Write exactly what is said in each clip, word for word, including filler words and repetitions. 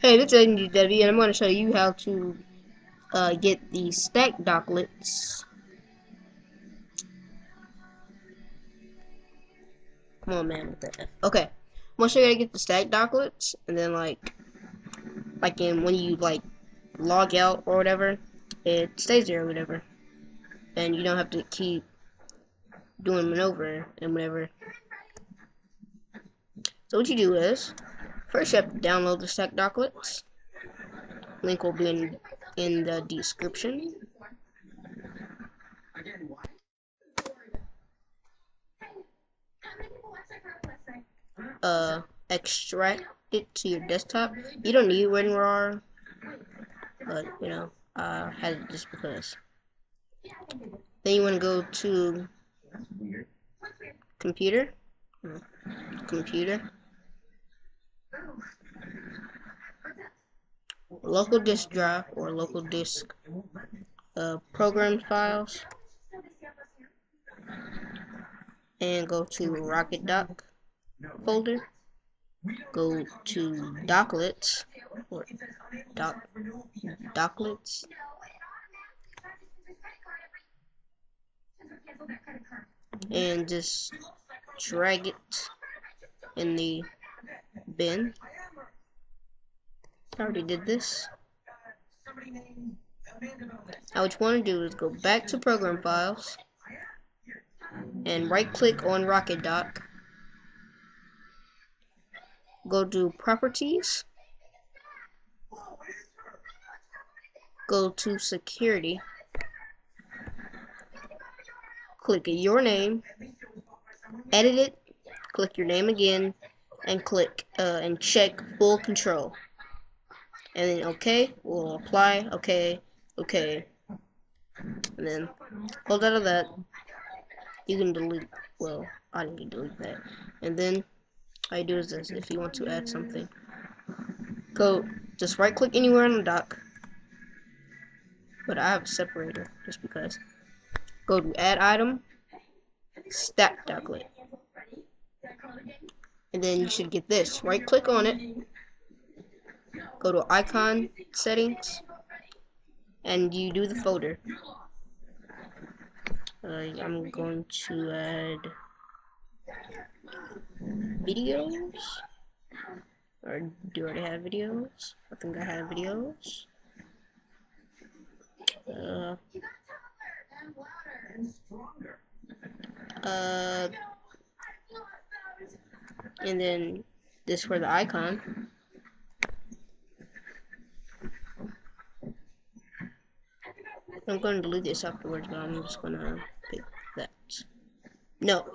Hey, this is Agent D G W, and I'm going to show you how to uh, get the Stack Docklets. Come on, man, with that. Okay, I'm going to show you how to get the Stack Docklets, and then like, like in when you like log out or whatever, it stays there or whatever, and you don't have to keep doing maneuver and whatever. So what you do is, first you have to download the Stack Docklets. Link will be in, in the description. Uh, extract it to your desktop. You don't need WinRAR, but you know, I had it just because. Then you want to go to computer, computer. Local disk drive or local disk uh, program files, and go to RocketDock folder. Go to Docklets or doc Docklets. And just drag it in the bin. I already did this. Now what you want to do is go back to program files and right click on RocketDock. Go to properties. Go to security. Click your name, edit it, click your name again, and click uh, and check full control, and then okay, we'll apply, okay, okay, and then hold out of that. You can delete, well, I didn't delete that. And then all you do is this: if you want to add something, go just right click anywhere on the dock, but I have a separator just because. Go to add item, Stack Docklet, and then you should get this. Right click on it, go to icon settings, and you do the folder. Uh, I'm going to add videos, or do I already have videos? I think I have videos. Uh, Uh, and then this for the icon. I'm going to delete this afterwards, but I'm just going to pick that. No.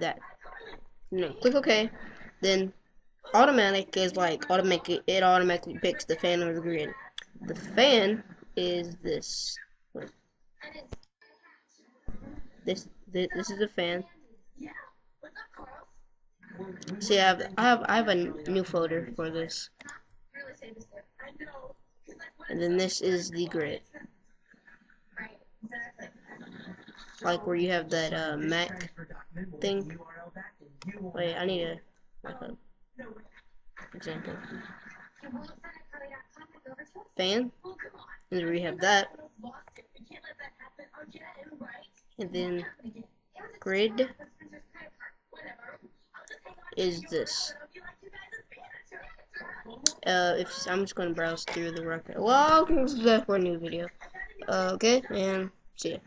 That. No. Click OK. Then automatic is like automatic. It automatically picks the fan or the grid. The fan is this. Wait. This this this is a fan. See, I have I have I have a new folder for this. And then this is the grid. Like where you have that uh, Mac thing. Wait, I need a like a example. Fan, and then we have that, and then grid is this. Uh, if I'm just gonna browse through the record. Well, I'll do that for a new video. Uh, okay, and see ya.